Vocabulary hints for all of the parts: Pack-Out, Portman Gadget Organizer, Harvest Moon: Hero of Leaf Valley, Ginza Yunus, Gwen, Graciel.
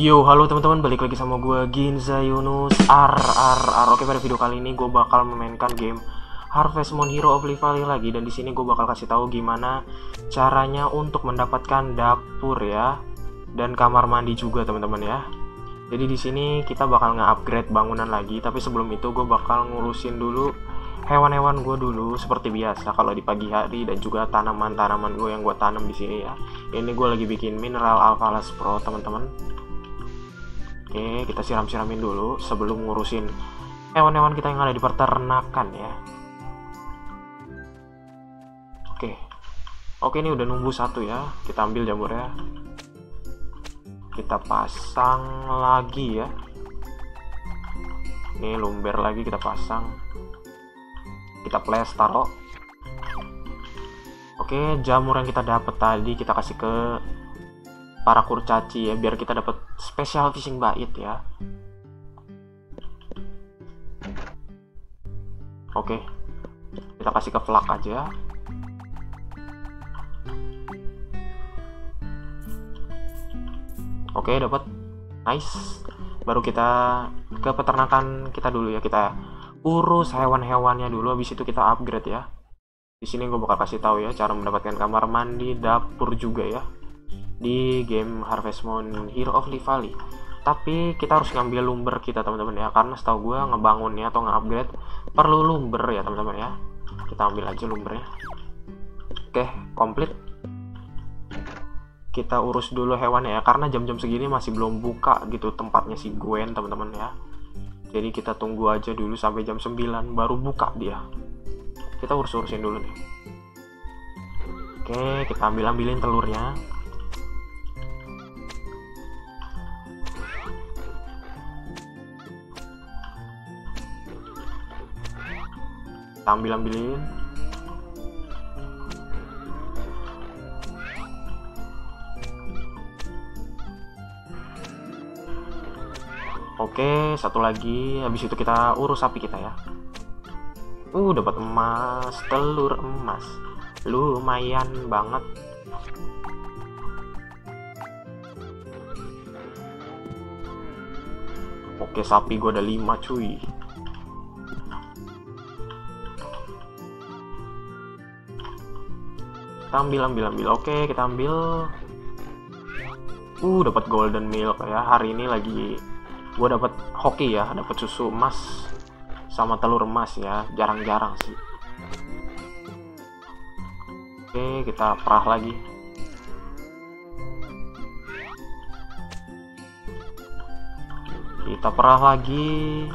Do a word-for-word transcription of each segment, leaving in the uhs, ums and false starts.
Yo, halo teman-teman, balik lagi sama gue Ginza Yunus. Ar ar ar. Oke, pada video kali ini gue bakal memainkan game Harvest Moon: Hero of Leaf Valley lagi, dan di sini gue bakal kasih tahu gimana caranya untuk mendapatkan dapur ya, dan kamar mandi juga teman-teman ya. Jadi di sini kita bakal nge-upgrade bangunan lagi, tapi sebelum itu gue bakal ngurusin dulu hewan-hewan gue dulu seperti biasa kalau di pagi hari, dan juga tanaman-tanaman gue yang gue tanam di sini ya. Ini gue lagi bikin mineral alvalas pro teman-teman. Oke, kita siram-siramin dulu sebelum ngurusin hewan-hewan kita yang ada di peternakan ya. Oke. Oke, ini udah nunggu satu ya. Kita ambil jamurnya. Kita pasang lagi ya. Ini lumber lagi kita pasang. Kita flash taruh. Oke, jamur yang kita dapat tadi kita kasih ke para kurcaci ya, biar kita dapat special fishing bait ya. Oke. Kita kasih ke flak aja. Oke, dapat. Nice. Baru kita ke peternakan kita dulu ya, kita urus hewan-hewannya dulu, habis itu kita upgrade ya. Di sini gue bakal kasih tahu ya cara mendapatkan kamar mandi, dapur juga ya di game Harvest Moon Hero of Leaf Valley. Tapi kita harus ngambil lumber kita teman-teman ya, karena setahu gue ngebangunnya atau nge-upgrade perlu lumber ya teman-teman ya. Kita ambil aja lumbernya. Oke, komplit. Kita urus dulu hewannya ya, karena jam-jam segini masih belum buka gitu tempatnya si Gwen teman-teman ya. Jadi kita tunggu aja dulu sampai jam sembilan baru buka dia. Kita urus-urusin dulu nih. Oke, kita ambil-ambilin telurnya. Kita ambil-ambilin. Oke, satu lagi. Habis itu kita urus sapi kita ya. Uh, dapat emas, telur emas. Lumayan banget. Oke, sapi gue ada lima cuy. Kita ambil, ambil, ambil. Oke, kita ambil. Uh, dapat golden milk ya. Hari ini lagi gue dapat hoki ya, dapat susu emas sama telur emas ya, jarang-jarang sih. Oke, kita perah lagi. Kita perah lagi.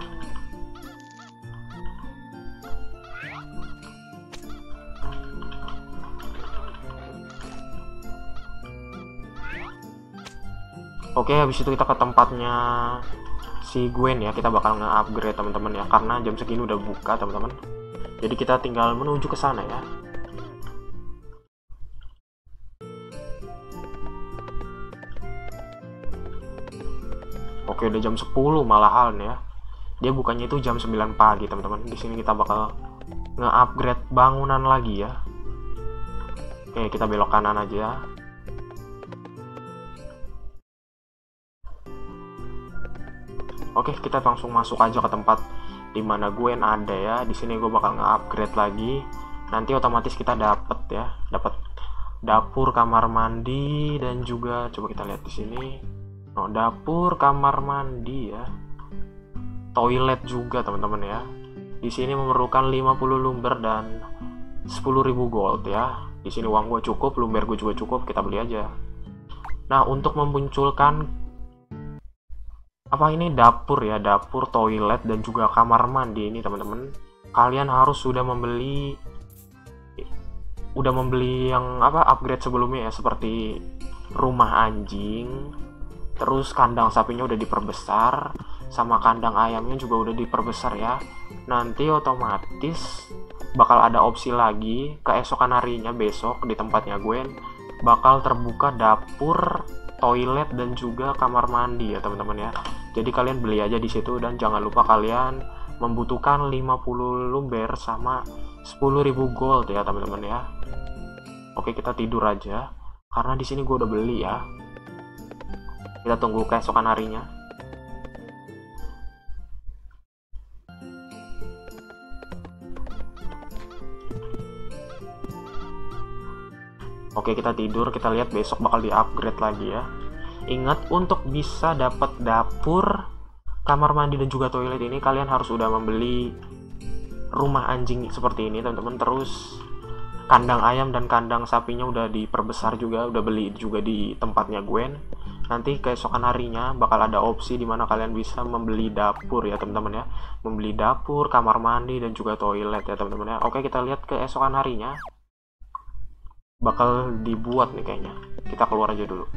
Oke, habis itu kita ke tempatnya si Gwen ya, kita bakal nge-upgrade teman-teman ya, karena jam segini udah buka teman-teman. Jadi kita tinggal menuju ke sana ya. Oke, udah jam sepuluh malahan ya. Dia bukannya itu jam sembilan pagi teman-teman. Di sini kita bakal nge-upgrade bangunan lagi ya. Oke, kita belok kanan aja. Oke, kita langsung masuk aja ke tempat dimana Gwen ada ya. Di sini gue bakal nge-upgrade lagi. Nanti otomatis kita dapat ya, dapat dapur, kamar mandi, dan juga coba kita lihat di sini. Oh, dapur, kamar mandi ya. Toilet juga teman-teman ya. Di sini memerlukan lima puluh lumber dan sepuluh ribu gold ya. Di sini uang gue cukup, lumber gue juga cukup, kita beli aja. Nah, untuk memunculkan apa ini dapur ya, dapur, toilet, dan juga kamar mandi ini teman-teman, kalian harus sudah membeli udah membeli yang apa upgrade sebelumnya ya, seperti rumah anjing, terus kandang sapinya udah diperbesar, sama kandang ayamnya juga udah diperbesar ya. Nanti otomatis bakal ada opsi lagi keesokan harinya, besok di tempatnya Gwen bakal terbuka dapur, toilet, dan juga kamar mandi ya teman-teman ya. Jadi kalian beli aja di situ, dan jangan lupa kalian membutuhkan lima puluh lumber sama sepuluh ribu gold ya teman-teman ya. Oke, kita tidur aja karena di sini gue udah beli ya. Kita tunggu keesokan harinya. Oke, kita tidur, kita lihat besok bakal di-upgrade lagi ya. Ingat, untuk bisa dapat dapur, kamar mandi dan juga toilet ini kalian harus udah membeli rumah anjing seperti ini teman-teman. Terus kandang ayam dan kandang sapinya udah diperbesar juga, udah beli juga di tempatnya Gwen. Nanti keesokan harinya bakal ada opsi dimana kalian bisa membeli dapur ya teman-teman ya, membeli dapur, kamar mandi dan juga toilet ya teman-teman ya. Oke, kita lihat keesokan harinya bakal dibuat nih kayaknya. Kita keluar aja dulu.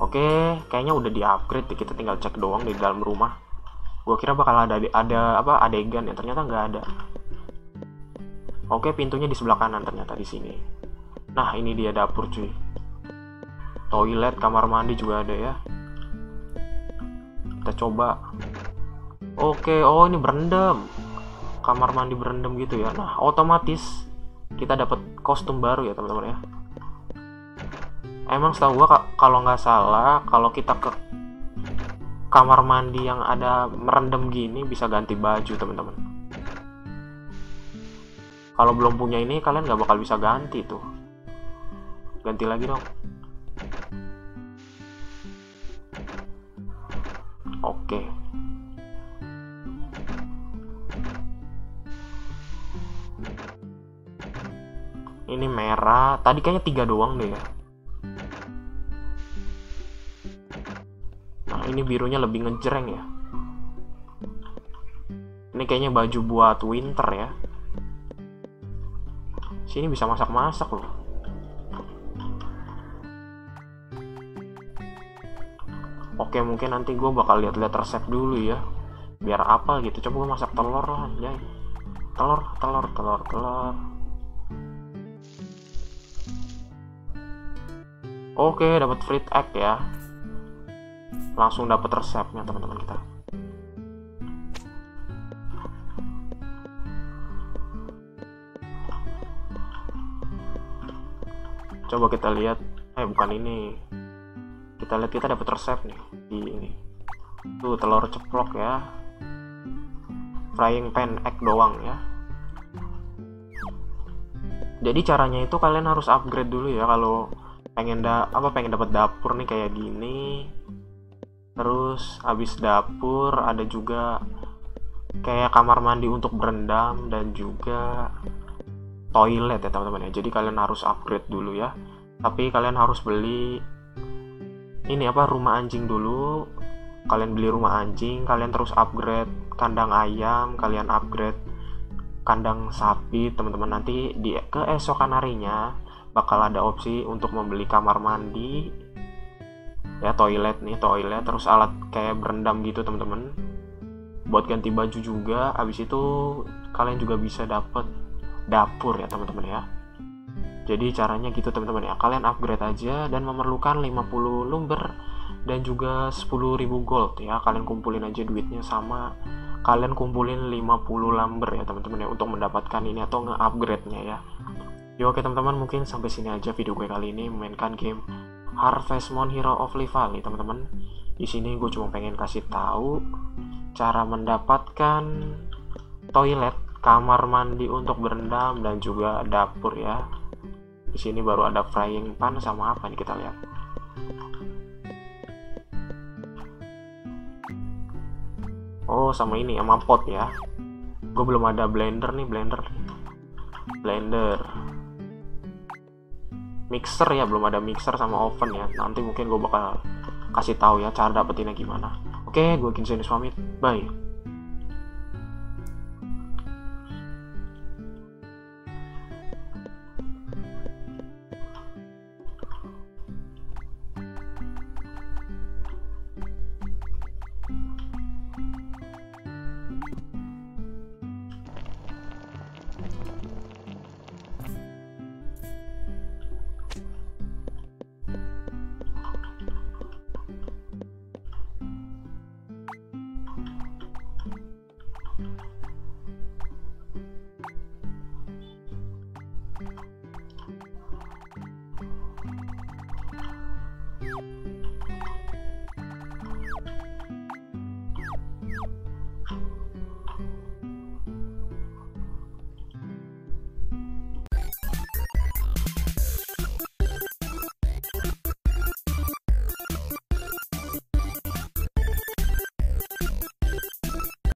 Oke, kayaknya udah di-upgrade, kita tinggal cek doang di dalam rumah. Gua kira bakal ada ada apa adegan ya, ternyata nggak ada. Oke, pintunya di sebelah kanan ternyata di sini. Nah, ini dia dapur cuy. Toilet, kamar mandi juga ada ya. Kita coba. Oke, oh ini berendam. Kamar mandi berendam gitu ya. Nah, otomatis kita dapat kostum baru ya, teman-teman ya. Emang setahu gua kalau nggak salah, kalau kita ke kamar mandi yang ada merendam gini bisa ganti baju teman-teman. Kalau belum punya ini kalian nggak bakal bisa ganti tuh. Ganti lagi dong. Oke. Ini merah. Tadi kayaknya tiga doang deh ya. Ini birunya lebih ngejreng ya. Ini kayaknya baju buat winter ya. Sini bisa masak-masak loh. Oke, mungkin nanti gue bakal lihat-lihat resep dulu ya. Biar apa gitu. Coba gue masak telur lah, ya. Telur, telur, telur, telur. Oke, dapat free egg ya. Langsung dapat resepnya teman-teman kita. Coba kita lihat, eh bukan ini. Kita lihat kita dapat resep nih di ini. Tuh telur ceplok ya. Frying pan egg doang ya. Jadi caranya itu kalian harus upgrade dulu ya kalau pengen da apa pengen dapat dapur nih kayak gini. Terus habis dapur ada juga kayak kamar mandi untuk berendam dan juga toilet ya teman-teman ya. Jadi kalian harus upgrade dulu ya. Tapi kalian harus beli ini apa rumah anjing dulu. Kalian beli rumah anjing, kalian terus upgrade kandang ayam, kalian upgrade kandang sapi teman-teman. Nanti di keesokan harinya bakal ada opsi untuk membeli kamar mandi ya, toilet nih, toilet, terus alat kayak berendam gitu teman-teman buat ganti baju juga. Habis itu kalian juga bisa dapet dapur ya teman-teman ya. Jadi caranya gitu teman-teman ya, kalian upgrade aja dan memerlukan lima puluh lumber dan juga sepuluh ribu gold ya. Kalian kumpulin aja duitnya, sama kalian kumpulin lima puluh lumber ya teman-teman ya untuk mendapatkan ini atau nge-upgrade-nya ya. Yo, oke teman-teman, mungkin sampai sini aja video gue kali ini memainkan game Harvest Moon Hero of Leaf Valley teman-teman. Di sini gue cuma pengen kasih tahu cara mendapatkan toilet, kamar mandi untuk berendam dan juga dapur ya. Di sini baru ada frying pan sama apa nih, kita lihat. Oh, sama ini sama pot ya. Gue belum ada blender nih, blender. Blender. Mixer ya, belum ada mixer sama oven ya. Nanti mungkin gue bakal kasih tahu ya cara dapetinnya gimana. Oke, gue Ginza Yunus pamit. Bye.